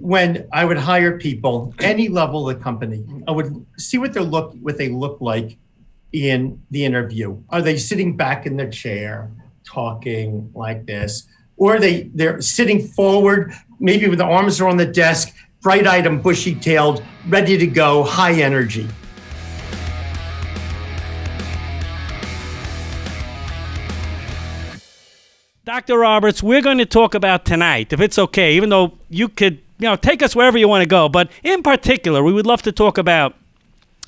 when I would hire people, any level of the company, I would see what they look like in the interview. Are they sitting back in their chair, talking like this? Or they're sitting forward, maybe with the arms around the desk, bright-eyed and bushy-tailed, ready to go, high energy. Dr. Roberts, we're going to talk about tonight, if it's okay, even though you could, take us wherever you want to go. But in particular, we would love to talk about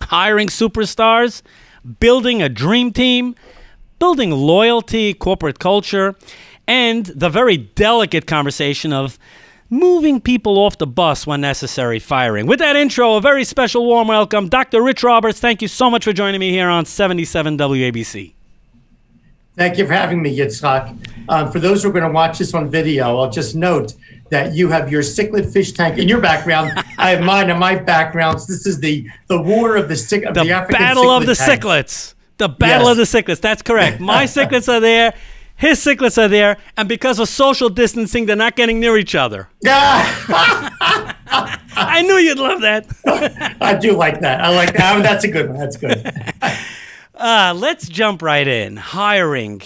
hiring superstars, building a dream team, building loyalty, corporate culture, and the very delicate conversation of moving people off the bus when necessary, firing. With that intro, a very special warm welcome, Dr. Rich Roberts. Thank you so much for joining me here on 77 WABC. Thank you for having me, Yitzhak. For those who are going to watch this on video, I'll just note that you have your cichlid fish tank in your background. I have mine in my background. So this is the war of the African battle cichlid of the tank. Cichlids. The battle of the cichlids. That's correct. My cichlids are there. His cichlids are there, and because of social distancing, they're not getting near each other. I knew you'd love that. I do like that. I like that. That's a good one. That's good. Let's jump right in. Hiring.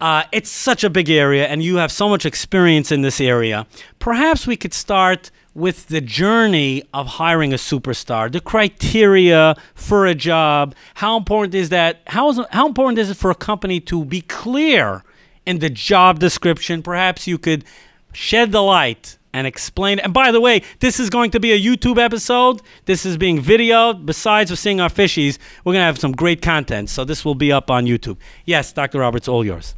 It's such a big area, and you have so much experience in this area. Perhaps we could start with the journey of hiring a superstar, the criteria for a job. How important is that? How important is it for a company to be clear in the job description? Perhaps you could shed the light and explain. And by the way, this is going to be a YouTube episode. This is being videoed. Besides of seeing our fishies, we're going to have some great content. So this will be up on YouTube. Yes, Dr. Roberts, all yours.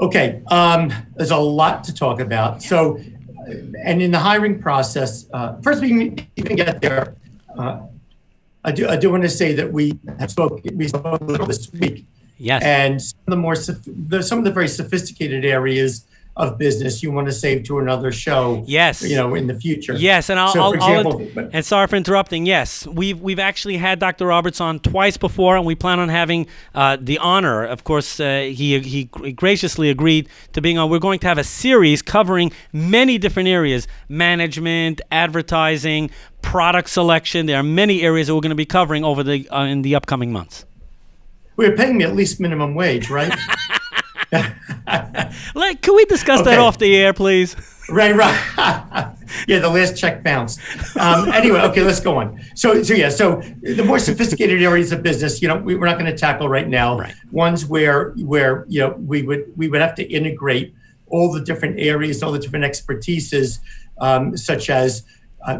Okay. There's a lot to talk about. So, and in the hiring process, first we even get there. I do want to say that we spoke a little this week. Yes. And some of the very sophisticated areas of business you want to save to another show. Yes. In the future. Yes, and for example, sorry for interrupting. Yes, we've actually had Dr. Roberts on twice before, and we plan on having the honor. Of course, he graciously agreed to being on. We're going to have a series covering many different areas: management, advertising, product selection. There are many areas that we're going to be covering over the in the upcoming months. We're paying me at least minimum wage, right? Can we discuss that off the air, please? Right. Yeah, the last check bounced. Anyway, okay, let's go on. So the more sophisticated areas of business, we're not going to tackle right now. Right. Ones where we would have to integrate all the different areas, all the different expertises, such as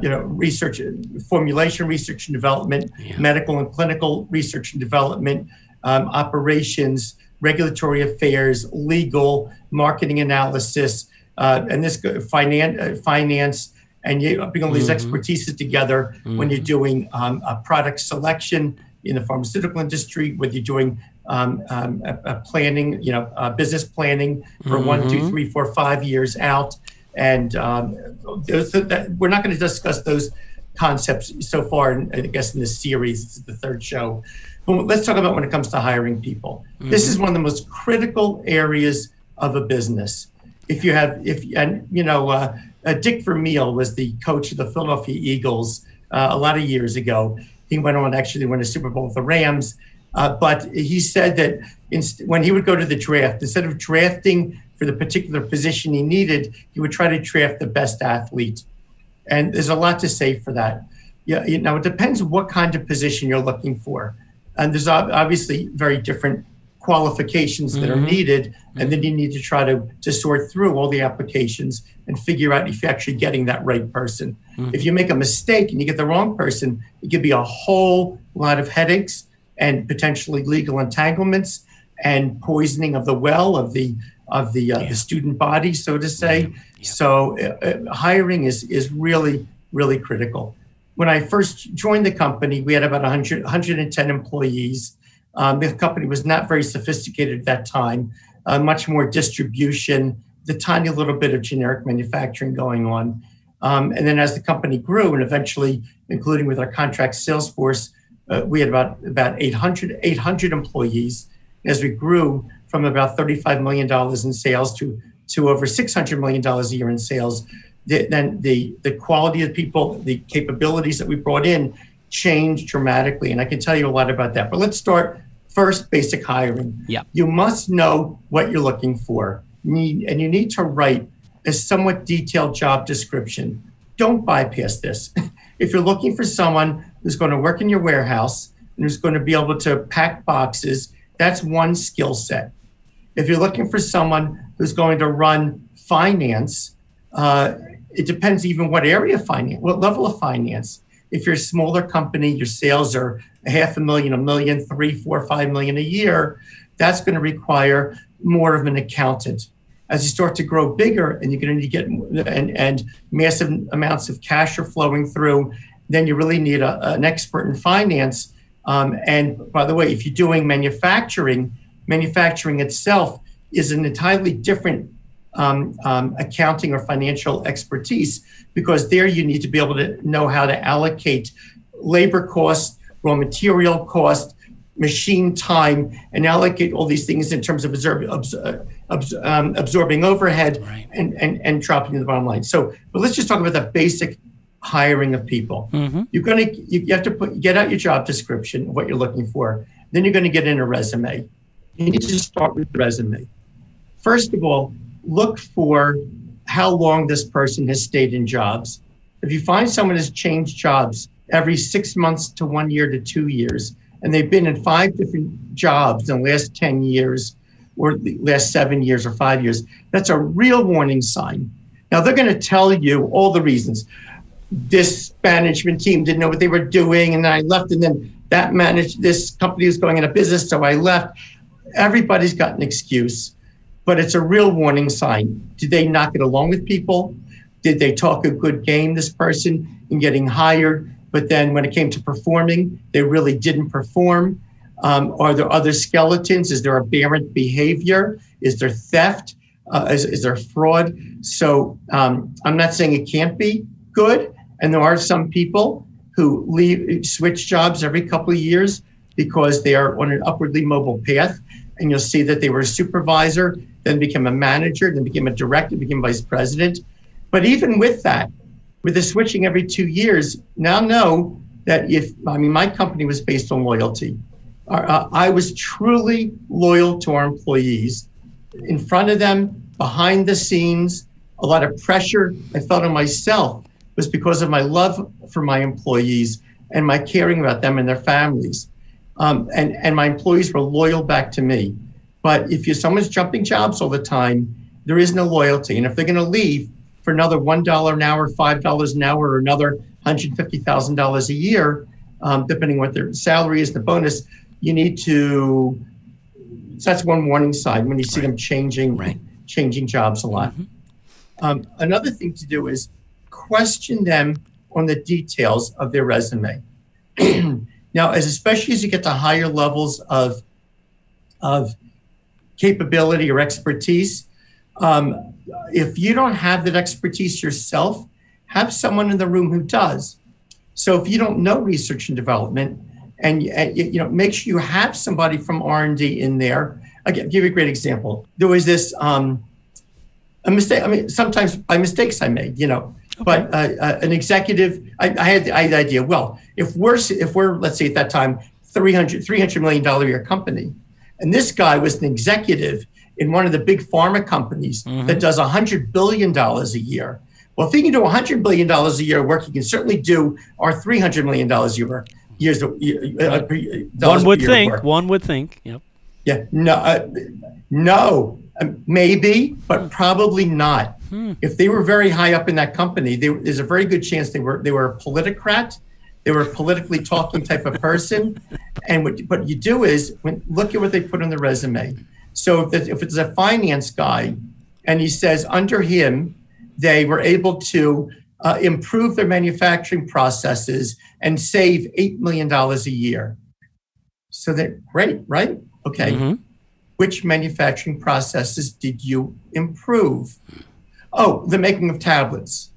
research, formulation, research and development, medical and clinical research and development, operations, regulatory affairs, legal, marketing analysis, and this finance, and you bring all these expertises together when you're doing a product selection in the pharmaceutical industry, whether you're doing planning, business planning for 1, 2, 3, 4, 5 years out, and we're not going to discuss those concepts so far. I guess in this series, this is the third show. Let's talk about when it comes to hiring people. This is one of the most critical areas of a business. Dick Vermeil was the coach of the Philadelphia Eagles a lot of years ago. He went on actually to win a Super Bowl with the Rams. But he said that when he would go to the draft, instead of drafting for the particular position he needed, he would try to draft the best athlete. And there's a lot to say for that. It depends what kind of position you're looking for. And there's obviously very different qualifications that are needed. And then you need to try to sort through all the applications and figure out if you're actually getting that right person. If you make a mistake and you get the wrong person, it could be a whole lot of headaches and potentially legal entanglements and poisoning of the well of the student body, so to say. So hiring is really, really critical. When I first joined the company, we had about 110 employees. The company was not very sophisticated at that time, much more distribution, the tiny little bit of generic manufacturing going on. And then as the company grew and eventually, including with our contract sales force, we had about 800 employees. As we grew from about $35 million in sales to over $600 million a year in sales, the quality of the people, the capabilities that we brought in changed dramatically. And I can tell you a lot about that. But let's start first, basic hiring. Yeah. You must know what you're looking for. And you need to write a somewhat detailed job description. Don't bypass this. If you're looking for someone who's going to work in your warehouse and who's going to be able to pack boxes, that's one skill set. If you're looking for someone who's going to run finance, it depends even what area of finance, what level of finance. If you're a smaller company, your sales are $500,000, $1 million, $3, $4, $5 million a year, that's going to require more of an accountant. As you start to grow bigger and you're going to get and massive amounts of cash are flowing through, then you really need an expert in finance. And by the way, if you're doing manufacturing, manufacturing itself is an entirely different accounting or financial expertise, because there you need to be able to know how to allocate labor costs, raw material costs, machine time, and allocate all these things in terms of absorbing overhead, right, and dropping to the bottom line. So, but let's just talk about the basic hiring of people. Mm-hmm. You have to get out your job description, what you're looking for. Then you're going to get in a resume. You need to start with the resume. First of all, look for how long this person has stayed in jobs. If you find someone has changed jobs every 6 months to 1 year to 2 years, and they've been in 5 different jobs in the last 10 years or the last 7 years or 5 years, that's a real warning sign. Now, they're going to tell you all the reasons. This management team didn't know what they were doing, and then I left, and then this company was going into business, so I left. Everybody's got an excuse, but it's a real warning sign. Did they not get along with people? Did they talk a good game, this person, in getting hired? But then when it came to performing, they really didn't perform. Are there other skeletons? Is there aberrant behavior? Is there theft? Is there fraud? So I'm not saying it can't be good. And there are some people who switch jobs every couple of years because they are on an upwardly mobile path. And you'll see that they were a supervisor, then became a manager, then became a director, became vice president. But even with that, with the switching every 2 years, now know that my company was based on loyalty. I was truly loyal to our employees, in front of them, behind the scenes. A lot of pressure I felt on myself was because of my love for my employees and my caring about them and their families. And my employees were loyal back to me. But if someone's jumping jobs all the time, there is no loyalty. And if they're going to leave for another $1 an hour, $5 an hour, or another $150,000 a year, depending on what their salary is, the bonus, that's one warning sign when you see them changing jobs a lot. Mm-hmm. Another thing to do is question them on the details of their resume. Now, especially as you get to higher levels of capability or expertise, if you don't have that expertise yourself, have someone in the room who does. So if you don't know research and development, and make sure you have somebody from R&D in there. Again, I'll give you a great example. There was this a mistake. I mean, sometimes mistakes I made, Okay. But an executive, I had the idea. Well, if we're let's say at that time $300 million a year company, and this guy was an executive in one of the big pharma companies, mm-hmm, that does $100 billion a year. Well, if he can do $100 billion a year work, he can certainly do our $300 million a year work. One would think. Yep. Yeah. No. Maybe, but probably not. Hmm. If they were very high up in that company, there's a very good chance they were a politocrat. They were a politically talking type of person. And what you do is look at what they put on the resume. So if it's a finance guy, and he says under him they were able to improve their manufacturing processes and save $8 million a year. So they're great, right? Okay. Mm-hmm. Which manufacturing processes did you improve? Oh, the making of tablets.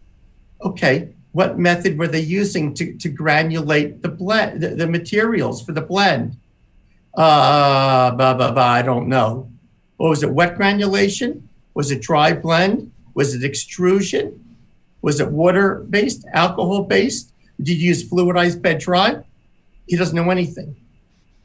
Okay, what method were they using to granulate the materials for the blend? I don't know. What was it, wet granulation? Was it dry blend? Was it extrusion? Was it water-based, alcohol-based? Did you use fluidized bed dry? He doesn't know anything.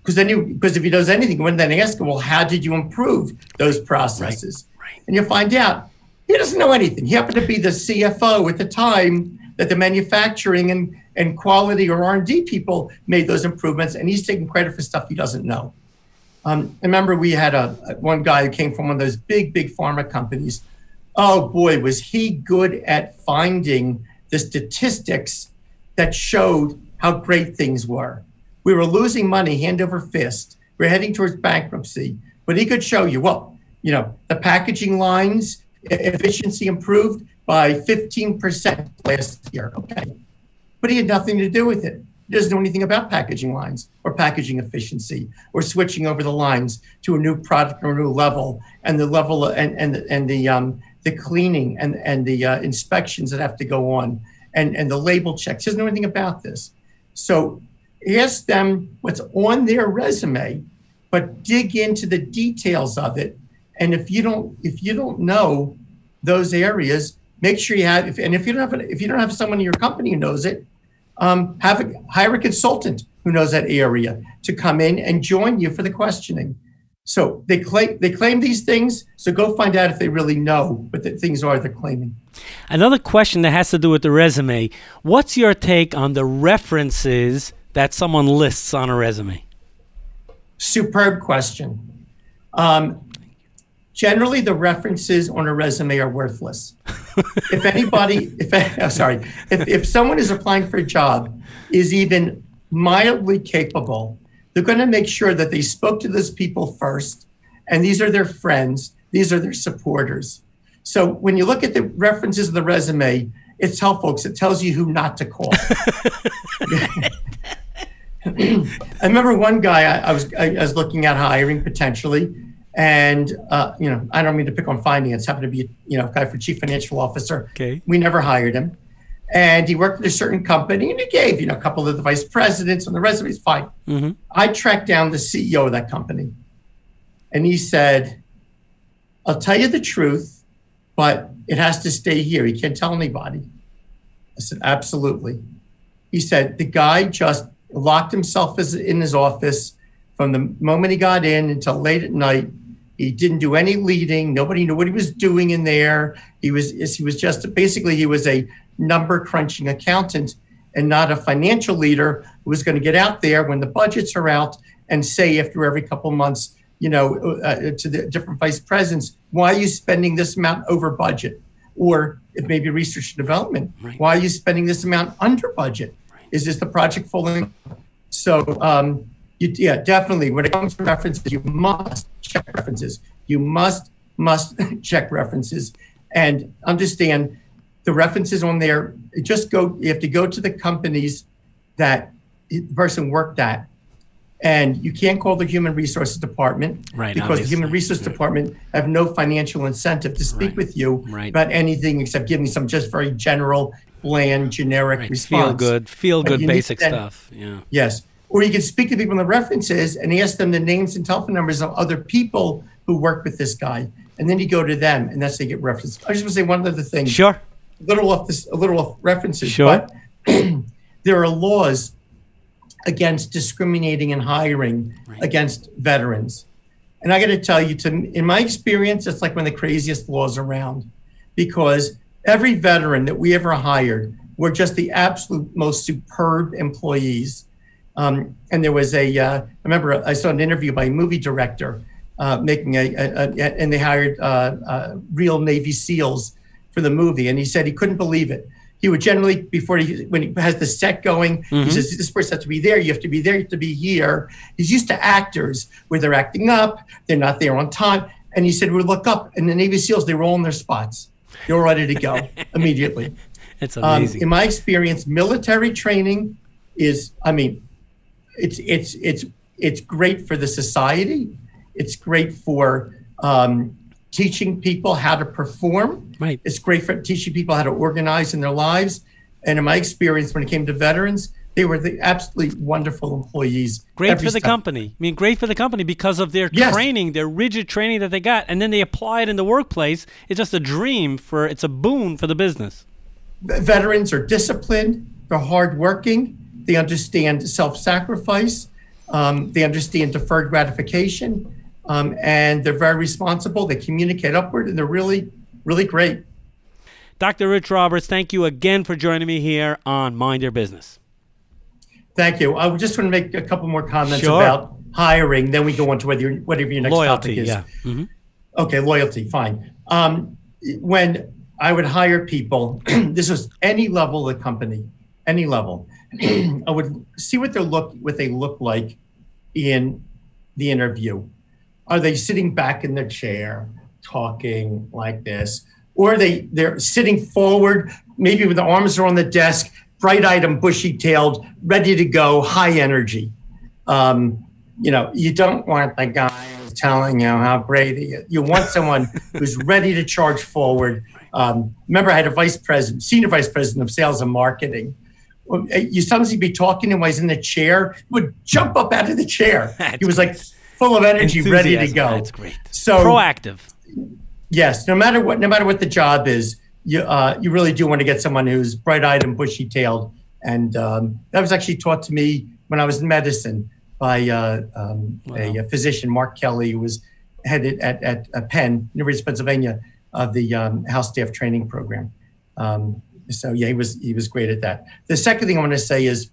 Because if he does anything, you wouldn't then ask him, well, how did you improve those processes? Right. And you'll find out, he doesn't know anything. He happened to be the CFO at the time that the manufacturing and quality or R&D people made those improvements, and he's taking credit for stuff he doesn't know. I remember we had one guy who came from one of those big pharma companies. Oh boy, was he good at finding the statistics that showed how great things were. We were losing money hand over fist. We're heading towards bankruptcy, but he could show you, well, you know, the packaging lines efficiency improved by 15% last year, okay? But he had nothing to do with it. He doesn't know anything about packaging lines or packaging efficiency or switching over the lines to a new product or a new level and the level and the cleaning and the inspections that have to go on and the label checks. He doesn't know anything about this. So ask them what's on their resume, but dig into the details of it. And if you don't know those areas, make sure you have. If you don't have someone in your company who knows it, hire a consultant who knows that area to come in and join you for the questioning. So they claim these things. So go find out if they really know what the things are they're claiming. Another question that has to do with the resume. What's your take on the references that someone lists on a resume? Superb question. Generally, the references on a resume are worthless. If someone is applying for a job is even mildly capable, they're going to make sure that they spoke to those people first, and these are their friends, these are their supporters. So when you look at the references of the resume, it's helpful because it tells you who not to call. I remember one guy I was looking at hiring potentially. And, you know, I don't mean to pick on finance, happened to be, you know, guy for chief financial officer. Okay. We never hired him. And he worked at a certain company and he gave, you know, a couple of the vice presidents on the resumes. Fine. Mm-hmm. I tracked down the CEO of that company and he said, I'll tell you the truth, but it has to stay here. He can't tell anybody. I said, absolutely. He said, the guy just locked himself in his office from the moment he got in until late at night. He didn't do any leading. Nobody knew what he was doing in there. He was a number crunching accountant and not a financial leader who was going to get out there when the budgets are out and say after every couple months, you know, to the different vice presidents, why are you spending this amount over budget? Or it may be research and development. Right. Why are you spending this amount under budget? Right. Is this the project falling? So, yeah, definitely. When it comes to references, you must check references. You must check references and understand the references on there. You have to go to the companies that the person worked at. And you can't call the human resources department because the human resources department have no financial incentive to speak with you about anything except giving some just very general, bland, generic response. Feel good basic stuff. Yeah. Yes. Or you can speak to people in the references and ask them the names and telephone numbers of other people who work with this guy. And then you go to them and that's how you get references. I just want to say one other thing. Sure. A little off references. Sure. But there are laws against discriminating in hiring against veterans. And I got to tell you, in my experience, it's like one of the craziest laws around because every veteran that we ever hired were just the absolute most superb employees. And there was I remember I saw an interview by a movie director making and they hired real Navy SEALs for the movie. And he said he couldn't believe it. He would generally, when he has the set going, he says, this person has to be there. You have to be there. You have to be here. He's used to actors where they're acting up. They're not there on time. And he said, we look up and the Navy SEALs, they were all in their spots. They were ready to go immediately. That's amazing. In my experience, military training is, I mean, it's great for the society. It's great for teaching people how to perform. Right. It's great for teaching people how to organize in their lives. And in my experience, when it came to veterans, they were the absolutely wonderful employees. Great for the company. I mean, great for the company because of their training, their rigid training that they got, and then they apply it in the workworkplace. It's just a boon for the business. Veterans are disciplined, they're hardworking, they understand self-sacrifice, they understand deferred gratification, and they're very responsible, they communicate upward, and they're really, really great. Dr. Rich Roberts, thank you again for joining me here on Mind Your Business. Thank you. I just want to make a couple more comments about hiring, then we go on to whatever your next topic is. Yeah. Mm-hmm. Okay, loyalty, fine. When I would hire people, this was any level of the company, any level, I would see what they look like in the interview. Are they sitting back in their chair, talking like this? Or they're sitting forward, maybe with the arms are on the desk, bright-eyed and bushy-tailed, ready to go, high energy. You know, you don't want the guy who's telling you how great he is. You want someone who's ready to charge forward. Remember, I had a senior vice president of sales and marketing. You sometimes be talking to him while he's in the chair, he would jump up out of the chair. He was like full of energy, enthusiasm, ready to go. That's great. So proactive. Yes, no matter what the job is, you really do want to get someone who's bright-eyed and bushy-tailed. And that was actually taught to me when I was in medicine by a physician, Mark Kelly, who was headed at Penn, University of Pennsylvania, of the house staff training program. So yeah, he was great at that. The second thing I want to say is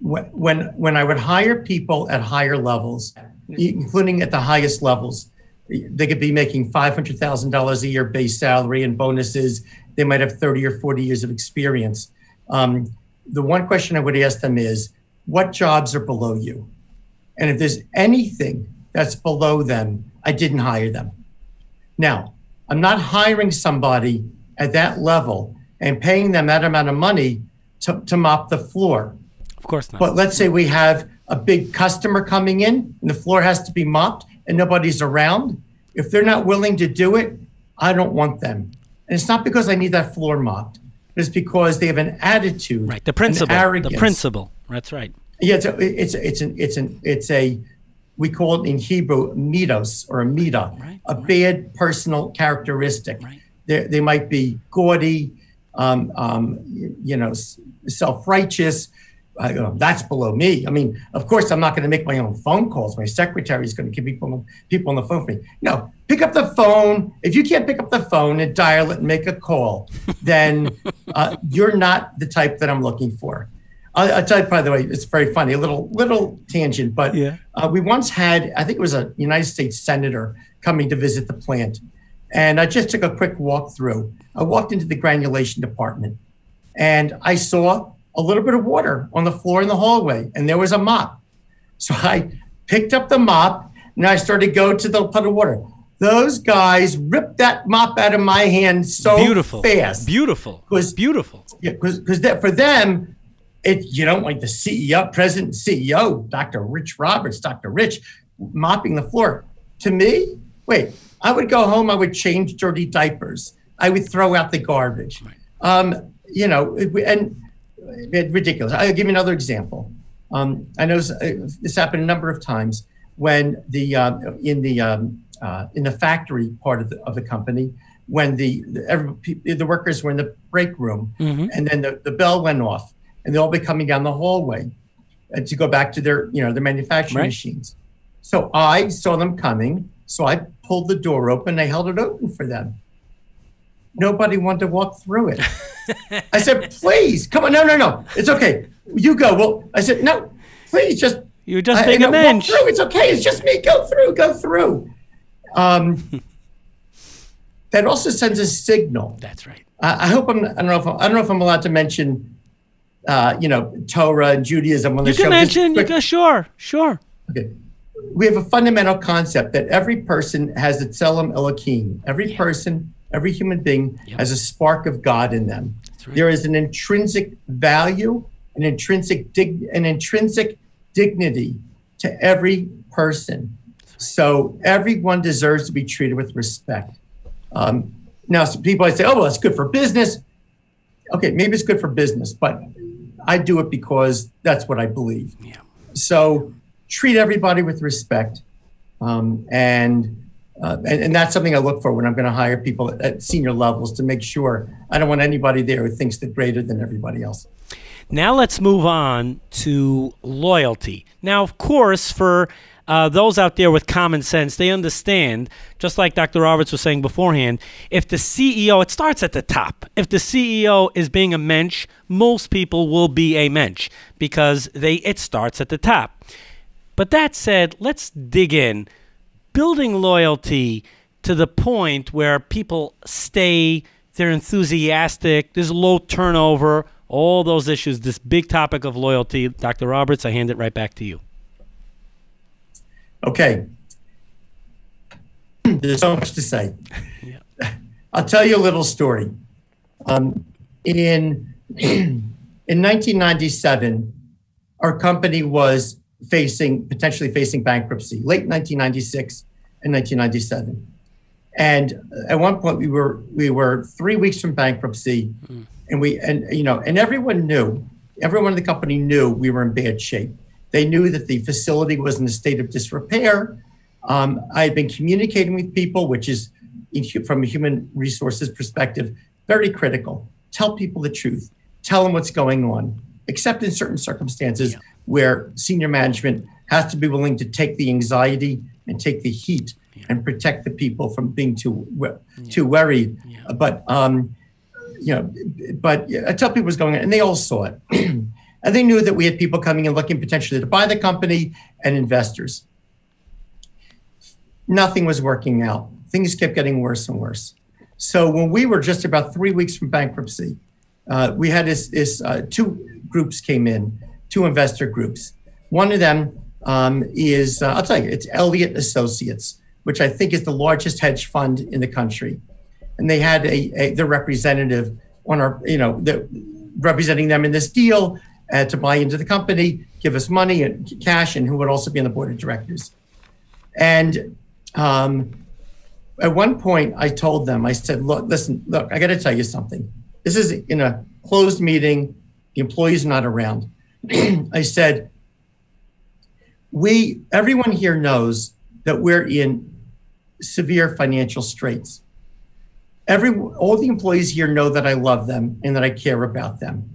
when I would hire people at higher levels, including at the highest levels, they could be making $500,000 a year base salary and bonuses. They might have 30 or 40 years of experience. The one question I would ask them is, what jobs are below you? And if there's anything that's below them, I didn't hire them. Now, I'm not hiring somebody at that level and paying them that amount of money to mop the floor. Of course not. But let's say we have a big customer coming in and the floor has to be mopped and nobody's around. If they're not willing to do it, I don't want them. And it's not because I need that floor mopped. It's because they have an attitude, right? The principle, arrogance. The principle. That's right. Yeah, so it's a we call it in Hebrew mitos or a mita, right, a bad personal characteristic. Right. They might be gaudy, you know, self-righteous. That's below me. I mean, of course, I'm not going to make my own phone calls. My secretary is going to keep people on the phone for me. No, pick up the phone. If you can't pick up the phone and dial it and make a call, then you're not the type that I'm looking for. I'll tell you, by the way, it's very funny, a little tangent, but yeah. We once had, I think it was a United States senator coming to visit the plant. And I just took a quick walk through. I walked into the granulation department and I saw a little bit of water on the floor in the hallway, and there was a mop. So I picked up the mop, and I started to go to the puddle of water. Those guys ripped that mop out of my hand so fast. Beautiful, beautiful. Yeah, because for them, you don't like the CEO, president, CEO, Dr. Rich Roberts, Dr. Rich, mopping the floor. To me, wait, I would go home, I would change dirty diapers, I would throw out the garbage, right. You know, and ridiculous. I'll give you another example. I know this happened a number of times when in the factory part of the company, when the workers were in the break room, mm-hmm. and then the bell went off, and they'll all be coming down the hallway to go back to their manufacturing, right. machines. So I saw them coming, so I pulled the door open. I held it open for them. Nobody wanted to walk through it. I said, please, come on. No. It's okay. You go. Well, I said, no, please just. You're just being a man. It's okay. It's just me. Go through. That also sends a signal. That's right. I hope I'm, I don't know if I'm allowed to mention, you know, Torah and Judaism on the show. You can mention, sure. Okay. We have a fundamental concept that every person has a Tselem Elokim. Every person, every human being, yep. has a spark of God in them. Right. There is an intrinsic value, an intrinsic dignity to every person. So everyone deserves to be treated with respect. Now, some people might say, oh, well, it's good for business. Okay, maybe it's good for business, but I do it because that's what I believe. Yeah. So treat everybody with respect, and And that's something I look for when I'm going to hire people at senior levels, to make sure I don't want anybody there who thinks they're greater than everybody else. Now let's move on to loyalty. Now, of course, for those out there with common sense, they understand, just like Dr. Roberts was saying beforehand, if the CEO, it starts at the top. If the CEO is being a mensch, most people will be a mensch because it starts at the top. But that said, let's dig in. Building loyalty to the point where people stay, they're enthusiastic, there's low turnover, all those issues, this big topic of loyalty. Dr. Roberts, I hand it right back to you. Okay. There's so much to say. Yeah. I'll tell you a little story. In 1997, our company was potentially facing bankruptcy, late 1996 and 1997. And at one point we were 3 weeks from bankruptcy, and everyone knew, everyone in the company knew we were in bad shape. They knew that the facility was in a state of disrepair. I had been communicating with people, which is, from a human resources perspective, very critical. Tell people the truth, tell them what's going on, except in certain circumstances where senior management has to be willing to take the anxiety and take the heat and protect the people from being too worried. Yeah. But I tell people what's going on, and they all saw it. And they knew that we had people coming and looking potentially to buy the company and investors. Nothing was working out. Things kept getting worse and worse. So when we were just about 3 weeks from bankruptcy, we had two groups came in, two investor groups. One of them is, I'll tell you, it's Elliott Associates, which I think is the largest hedge fund in the country. And they had their representative on our, representing them in this deal to buy into the company, give us money and cash, and who would also be on the board of directors. And at one point I told them, I said, look, I got to tell you something. This is in a closed meeting. The employee's not around. I said, everyone here knows that we're in severe financial straits. All the employees here know that I love them and that I care about them.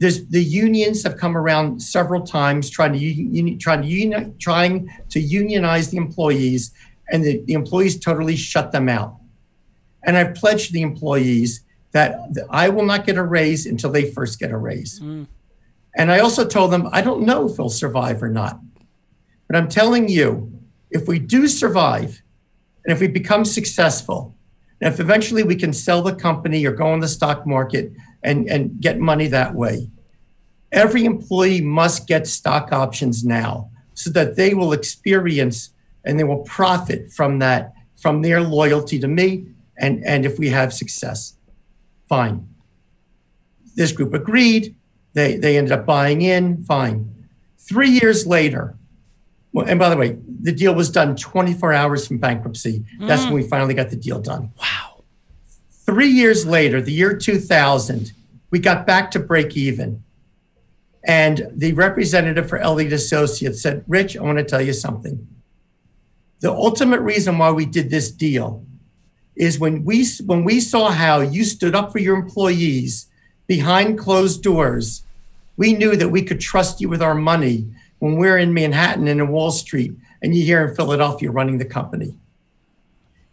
The unions have come around several times trying to unionize the employees, and the employees totally shut them out. And I've pledged to the employees that I will not get a raise until they first get a raise. And I also told them, I don't know if we'll survive or not, but I'm telling you, if we do survive, and if we become successful, and if eventually we can sell the company or go on the stock market and get money that way, every employee must get stock options now so that they will experience and they will profit from that, from their loyalty to me. And if we have success, fine. This group agreed. They ended up buying in, fine. 3 years later, and by the way, the deal was done 24 hours from bankruptcy. That's when we finally got the deal done. Wow. 3 years later, the year 2000, we got back to break even. And the representative for Elliott Associates said, Rich, I want to tell you something. The ultimate reason why we did this deal is when we saw how you stood up for your employees behind closed doors, we knew that we could trust you with our money when we're in Manhattan and in Wall Street and you're here in Philadelphia running the company.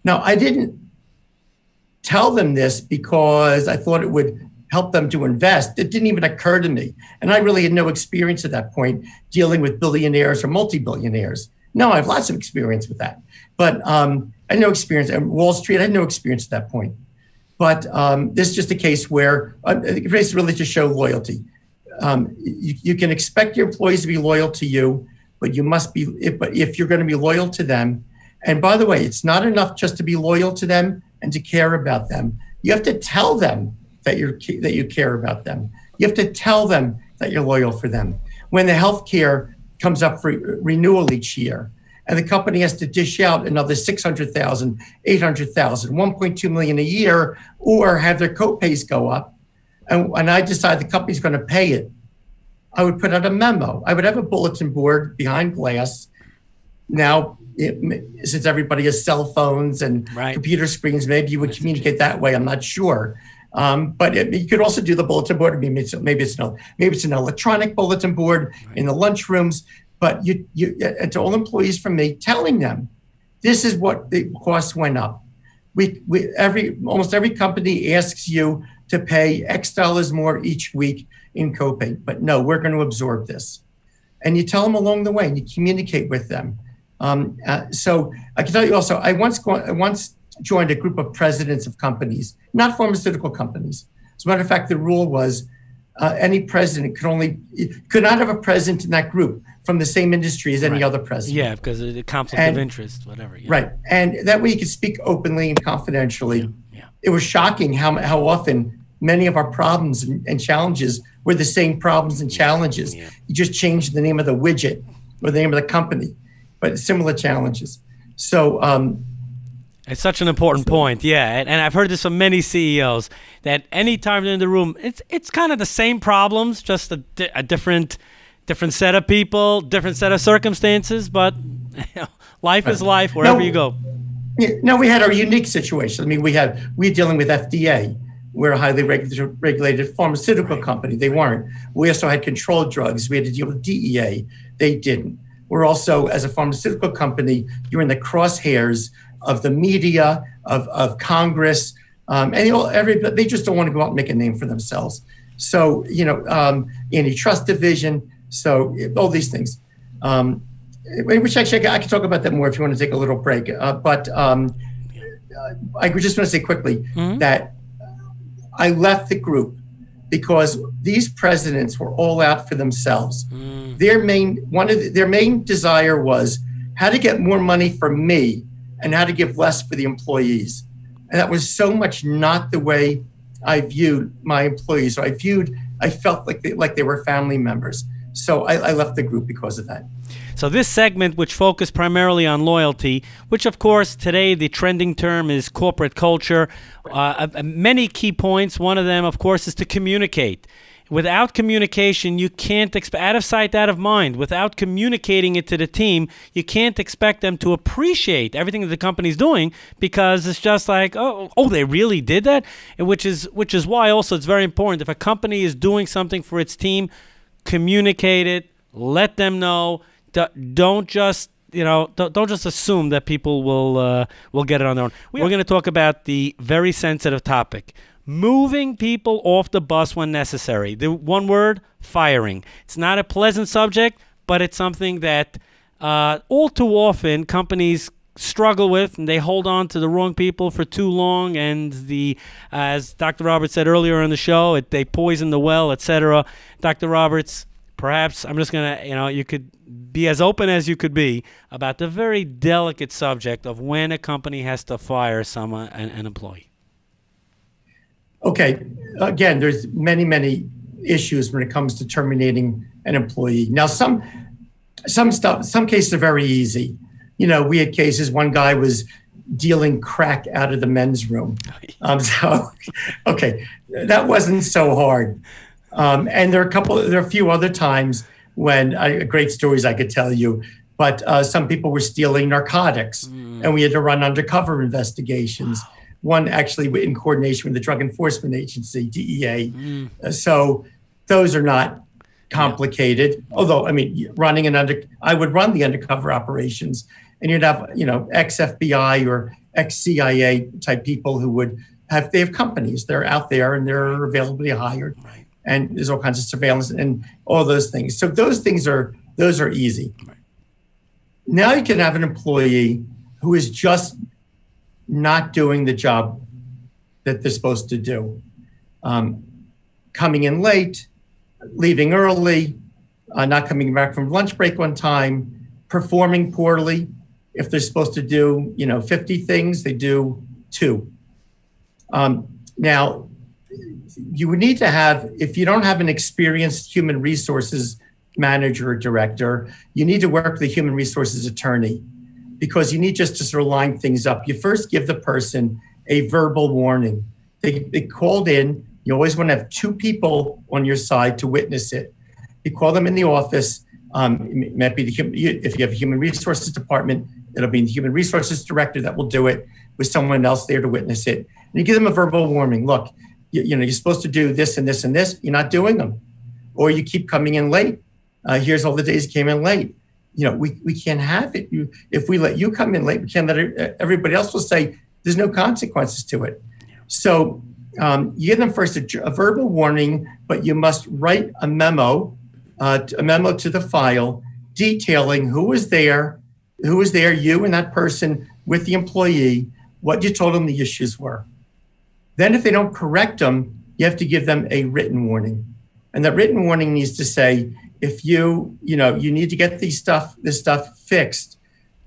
Now, I didn't tell them this because I thought it would help them to invest. It didn't even occur to me. And I really had no experience at that point dealing with billionaires or multi-billionaires. No, I have lots of experience with that. But I had no experience at Wall Street. I had no experience at that point. But this is just a case where it's really to show loyalty. You can expect your employees to be loyal to you, but you must be, if you're going to be loyal to them. And by the way, it's not enough just to be loyal to them and to care about them. You have to tell them that you care about them. You have to tell them that you're loyal for them. When the healthcare comes up for renewal each year, and the company has to dish out another $600,000, $800,000, $1.2 million a year, or have their co-pays go up, and I decide the company's going to pay it, I would put out a memo. I would have a bulletin board behind glass now, since everybody has cell phones and computer screens, maybe you would communicate that way. I'm not sure. But you could also do the bulletin board. I mean, maybe it's an electronic bulletin board in the lunchrooms. But you to all employees from me, telling them, this is what the cost went up. Almost every company asks you to pay X dollars more each week in copay, but no, we're going to absorb this. And you tell them along the way, and you communicate with them. So I can tell you also, I once joined a group of presidents of companies, not pharmaceutical companies. As a matter of fact, the rule was any president could not have a president in that group from the same industry as any other president. Yeah, because of the conflict of interest, whatever. Yeah. Right, and that way you could speak openly and confidentially. Yeah. It was shocking how often many of our problems and challenges were the same problems and challenges. Yeah. You just changed the name of the widget or the name of the company, but similar challenges. So it's such an important point. Yeah, and I've heard this from many CEOs that anytime they're in the room, it's kind of the same problems, just a different set of people, different set of circumstances, but life is life wherever you go. No, we had our unique situation. I mean, we're dealing with FDA. We're a highly regulated pharmaceutical company. They weren't. We also had controlled drugs. We had to deal with DEA. They didn't. We're also, as a pharmaceutical company, you're in the crosshairs of the media, of Congress, they just don't want to go out and make a name for themselves. So, antitrust division, so all these things. Which actually, I can talk about that more if you want to take a little break. I just want to say quickly that I left the group because these presidents were all out for themselves. Their main desire was how to get more money for me and how to give less for the employees. And that was so much not the way I viewed my employees. So I felt like they were family members. So I left the group because of that. So this segment, which focused primarily on loyalty, which of course today the trending term is corporate culture, many key points. One of them, of course, is to communicate. Without communication, you can't expect, out of sight, out of mind. Without communicating it to the team, you can't expect them to appreciate everything that the company's doing, because it's just like, oh, they really did that? And which is why also it's very important. If a company is doing something for its team, communicate it, let them know. Don't just don't just assume that people will get it on their own. We're going to talk about the very sensitive topic: moving people off the bus when necessary. The one word, firing. It's not a pleasant subject, but it's something that all too often companies struggle with, and they hold on to the wrong people for too long, and as Dr. Roberts said earlier in the show, they poison the well, etc. Dr. Roberts, perhaps I'm just going to, you could be as open as you could be about the very delicate subject of when a company has to fire someone, an employee. Okay. Again, there's many, many issues when it comes to terminating an employee. Now, some cases are very easy. We had cases. One guy was dealing crack out of the men's room. Okay, that wasn't so hard. And there are a few other times when great stories I could tell you. But some people were stealing narcotics, and we had to run undercover investigations. Wow. One actually in coordination with the Drug Enforcement Agency, DEA. So those are not complicated. Although, I mean, I would run the undercover operations, and you'd have, ex-FBI or ex-CIA type people who they have companies. They're out there and they're available to be hired. Right. And there's all kinds of surveillance and all those things. So those are easy. Right. Now you can have an employee who is just not doing the job that they're supposed to do. Coming in late, leaving early, not coming back from lunch break on time, performing poorly. If they're supposed to do, 50 things, they do 2. Now, you would need to have, if you don't have an experienced human resources manager or director, you need to work with a human resources attorney, because you need just to sort of line things up. You first give the person a verbal warning. They called in. You always want to have 2 people on your side to witness it. You call them in the office It might be if you have a human resources department, it'll be the human resources director that will do it with someone else there to witness it. And you give them a verbal warning. Look, you're supposed to do this and this and this. You're not doing them. Or you keep coming in late. Here's all the days you came in late. You know, we can't have it. If we let you come in late, we can't let it, everybody else will say there's no consequences to it. So you give them first a verbal warning, but you must write a memo to the file detailing who was there, you and that person with the employee, what you told them the issues were. Then if they don't correct them, you have to give them a written warning. And that written warning needs to say, if you need to get this stuff fixed.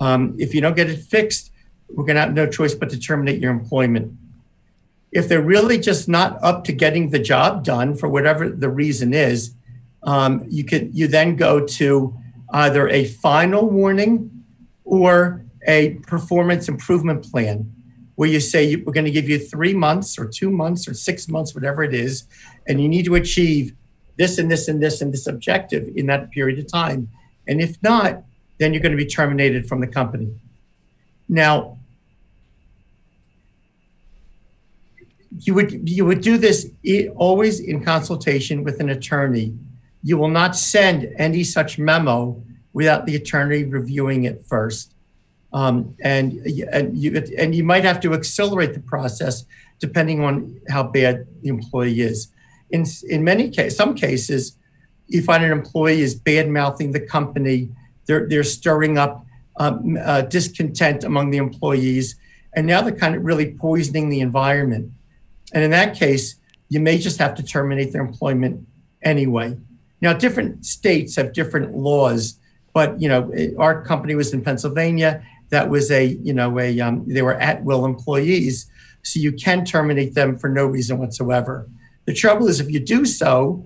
If you don't get it fixed, we're going to have no choice but to terminate your employment. If they're really just not up to getting the job done for whatever the reason is, you then go to either a final warning or a performance improvement plan, where you say, we're going to give you 3 months or 2 months or 6 months, whatever it is, and you need to achieve this and this and this and this objective in that period of time. And if not, then you're going to be terminated from the company. Now, you would do this always in consultation with an attorney. You will not send any such memo without the attorney reviewing it first. And you might have to accelerate the process depending on how bad the employee is. In some cases, you find an employee is bad-mouthing the company. They're stirring up discontent among the employees, and now they're kind of really poisoning the environment. And in that case, you may just have to terminate their employment anyway. Now, different states have different laws, but our company was in Pennsylvania. That was they were at-will employees, so you can terminate them for no reason whatsoever. The trouble is, if you do so,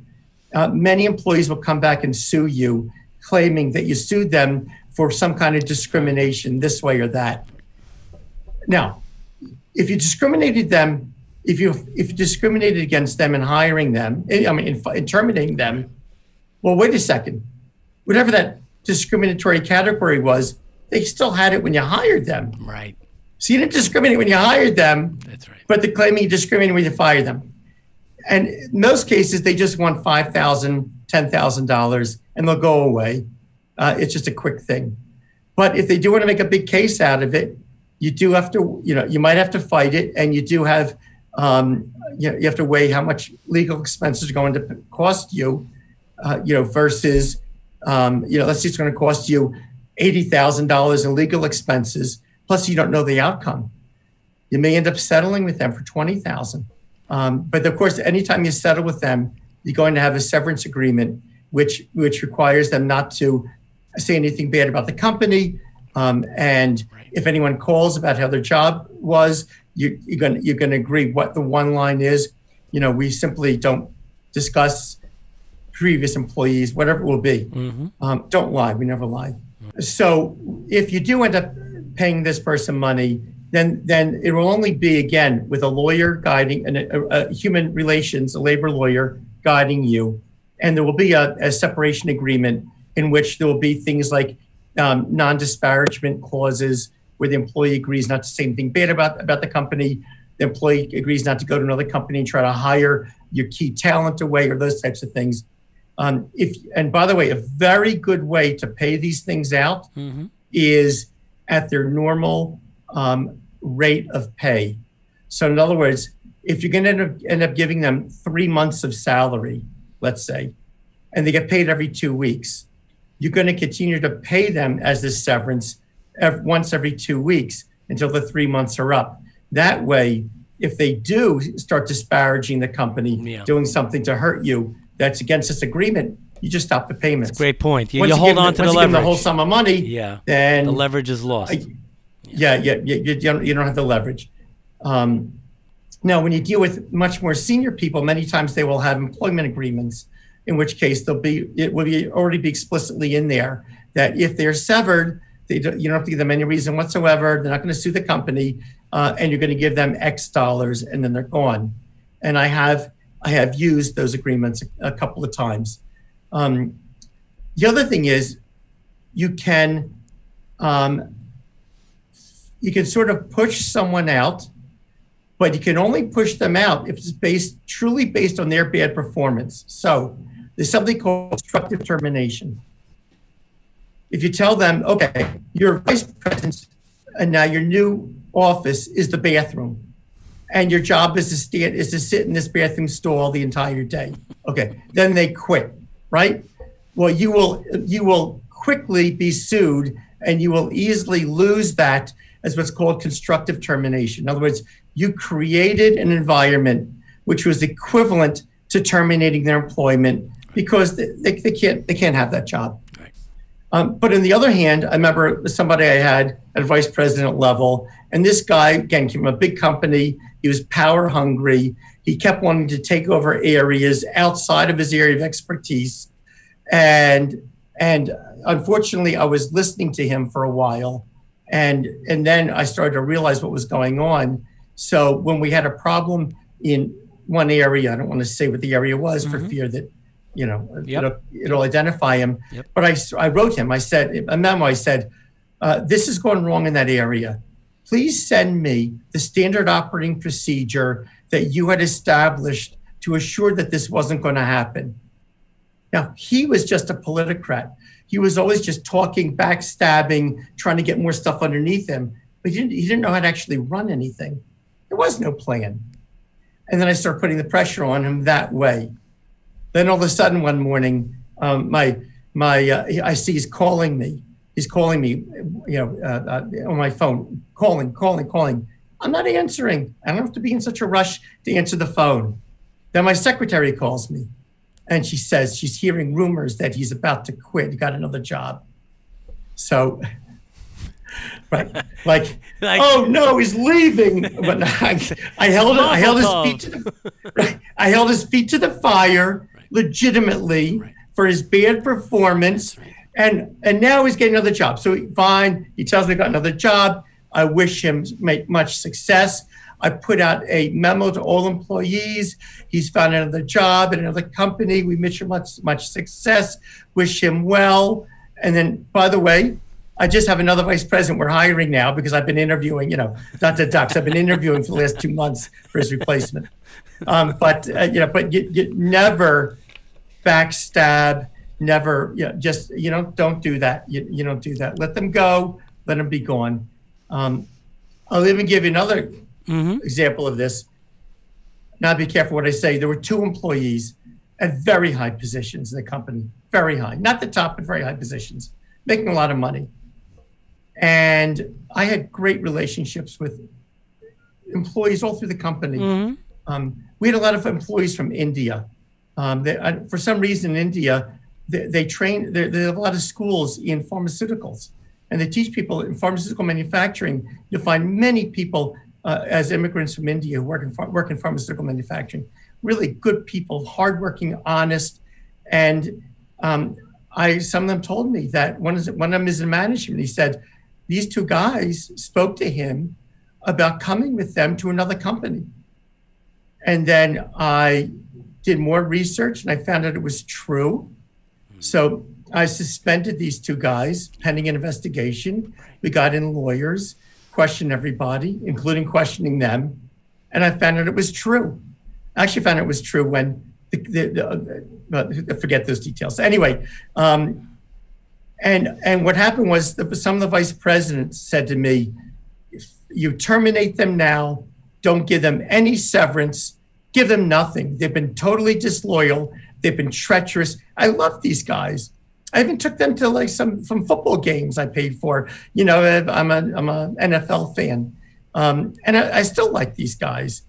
many employees will come back and sue you, claiming that you sued them for some kind of discrimination this way or that. Now, if you discriminated them, if you discriminated against them in hiring them, in terminating them, well, wait a second, whatever that discriminatory category was, they still had it when you hired them. Right. So you didn't discriminate when you hired them. That's right. But they're claiming you discriminated when you fired them. And in most cases, they just want $5,000, $10,000, and they'll go away. It's just a quick thing. But if they do want to make a big case out of it, you do have to, you might have to fight it, and you do have, you have to weigh how much legal expenses are going to cost you, versus. Let's see, it's going to cost you $80,000 in legal expenses. Plus, you don't know the outcome. You may end up settling with them for $20,000. But of course, anytime you settle with them, you're going to have a severance agreement, which requires them not to say anything bad about the company. And if anyone calls about how their job was, you're going to agree what the one line is. We simply don't discuss previous employees, whatever it will be. Mm-hmm. Don't lie. We never lie. Mm-hmm. So if you do end up paying this person money, then it will only be, again, with a lawyer guiding, a human relations, a labor lawyer guiding you. And there will be a separation agreement in which there will be things like non-disparagement clauses, where the employee agrees not to say anything bad about the company. The employee agrees not to go to another company and try to hire your key talent away, or those types of things. And by the way, a very good way to pay these things out mm-hmm. is at their normal rate of pay. So in other words, if you're going to end up giving them 3 months of salary, let's say, and they get paid every 2 weeks, you're going to continue to pay them as this severance once every 2 weeks until the 3 months are up. That way, if they do start disparaging the company, doing something to hurt you, that's against this agreement, you just stop the payments. That's a great point. You hold on to the leverage. Once you give them the whole sum of money, then the leverage is lost. You don't have the leverage. Now, when you deal with much more senior people, many times they will have employment agreements, in which case it will already be explicitly in there that if they're severed, you don't have to give them any reason whatsoever. They're not going to sue the company, and you're going to give them X dollars, and then they're gone. And I have used those agreements a couple of times. The other thing is you can sort of push someone out, but you can only push them out if it's truly based on their bad performance. So there's something called constructive termination. If you tell them, okay, your vice president and now your new office is the bathroom, and your job is to sit in this bathroom stall the entire day. Okay, then they quit, right? Well, you will quickly be sued, and you will easily lose that as what's called constructive termination. In other words, you created an environment which was equivalent to terminating their employment because they can't have that job. Right. But on the other hand, I remember somebody I had at vice president level, and this guy, again, came from a big company. He was power hungry. He kept wanting to take over areas outside of his area of expertise. And unfortunately, I was listening to him for a while. And then I started to realize what was going on. So when we had a problem in one area, I don't want to say what the area was for fear that, you know, it'll identify him. Yep. But I wrote him, I said, a memo, I said, this has gone wrong in that area. Please send me the standard operating procedure that you had established to assure that this wasn't going to happen. Now, he was just a politicrat. He was always just talking, backstabbing, trying to get more stuff underneath him. But he didn't know how to actually run anything. There was no plan. And then I started putting the pressure on him that way. Then all of a sudden one morning, I see he's calling me. He's calling me, you know, on my phone, calling. I'm not answering. I don't have to be in such a rush to answer the phone. Then my secretary calls me. And she says she's hearing rumors that he's about to quit. He got another job. So, right, like oh no, he's leaving. But I held his feet to the fire, right, legitimately, right, for his bad performance, right, and now he's getting another job. So fine, he tells me he got another job. I wish him much success. I put out a memo to all employees. He's found another job at another company. We wish him much success, wish him well. And then, by the way, I just have another vice president we're hiring now because I've been interviewing, you know, Dr. Ducks. I've been interviewing for the last 2 months for his replacement. But you never backstab, never, you know, just, you know, don't do that. You don't do that. Let them go. Let them be gone. I'll even give you another example of this. Now be careful what I say. There were two employees at very high positions in the company, very high, not the top, but very high positions, making a lot of money. And I had great relationships with employees all through the company. We had a lot of employees from India. For some reason in India, they train, there are a lot of schools in pharmaceuticals, and they teach people in pharmaceutical manufacturing. You'll find many people as immigrants from India who work in pharmaceutical manufacturing, really good people, hardworking, honest. And some of them told me that one of them is in management. He said, these two guys spoke to him about coming with them to another company. And then I did more research and I found out it was true. So I suspended these two guys pending an investigation. We got in lawyers, questioned everybody, including questioning them. And I found out it was true. I actually found it was true when I forget those details. Anyway, and what happened was that some of the vice presidents said to me, if you terminate them now, don't give them any severance, give them nothing. They've been totally disloyal. They've been treacherous. I love these guys. I even took them to like some football games I paid for. You know, I'm a NFL fan, and I still like these guys,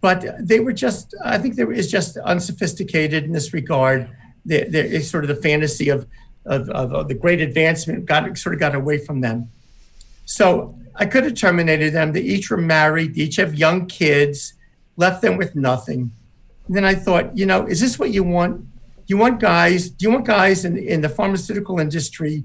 but they were just, I think they were just unsophisticated in this regard. They sort of the fantasy of the great advancement got away from them. So I could have terminated them. They each were married. They each have young kids. Left them with nothing. And then I thought, you know, is this what you want? Do you want guys in the pharmaceutical industry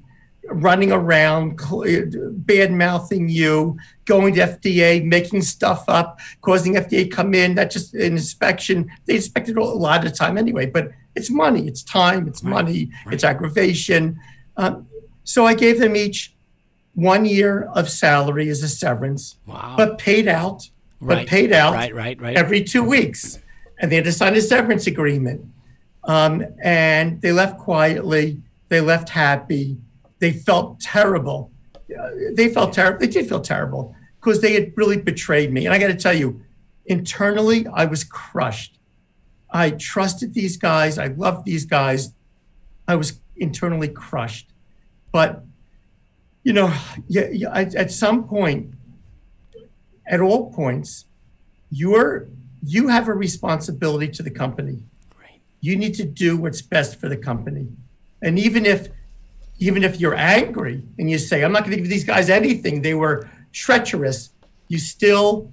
running around, bad-mouthing you, going to FDA, making stuff up, causing FDA come in, not just an inspection. They inspected a lot of time anyway, but It's money, it's time, it's money, it's aggravation. So I gave them each 1 year of salary as a severance, but paid out every 2 weeks. And they had to sign a severance agreement. And they left quietly. They left happy. They felt terrible. They did feel terrible because they had really betrayed me. And I got to tell you, internally, I was crushed. I trusted these guys. I loved these guys. I was internally crushed. But, you know, at some point, at all points, you have a responsibility to the company. Right. You need to do what's best for the company. And even if you're angry and you say, I'm not going to give these guys anything, they were treacherous, you still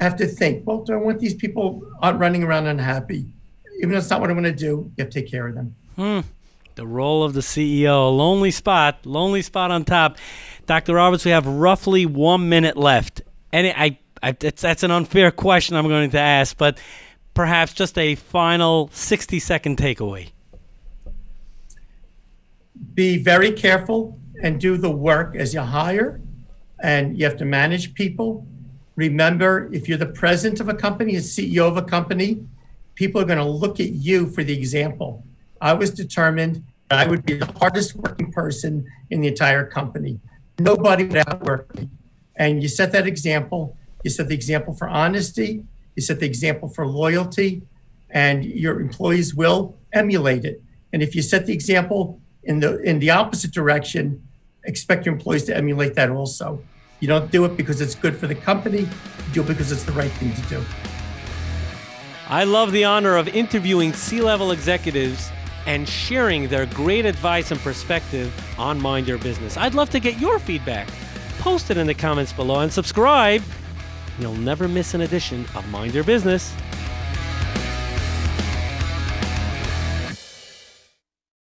have to think, well, do I want these people running around unhappy? Even though it's not what I want to do, you have to take care of them. The role of the CEO, lonely spot on top. Dr. Roberts, we have roughly 1 minute left. And that's an unfair question I'm going to ask, but perhaps just a final 60-second takeaway. Be very careful and do the work as you hire, and you have to manage people. Remember, if you're the president of a company, a CEO of a company, people are going to look at you for the example. I was determined that I would be the hardest working person in the entire company. Nobody would outwork me. And you set that example. You set the example for honesty. You set the example for loyalty. And your employees will emulate it. And if you set the example in the opposite direction, expect your employees to emulate that also. You don't do it because it's good for the company. You do it because it's the right thing to do. I love the honor of interviewing C-level executives and sharing their great advice and perspective on Mind Your Business. I'd love to get your feedback. Post it in the comments below and subscribe. You'll never miss an edition of Mind Your Business.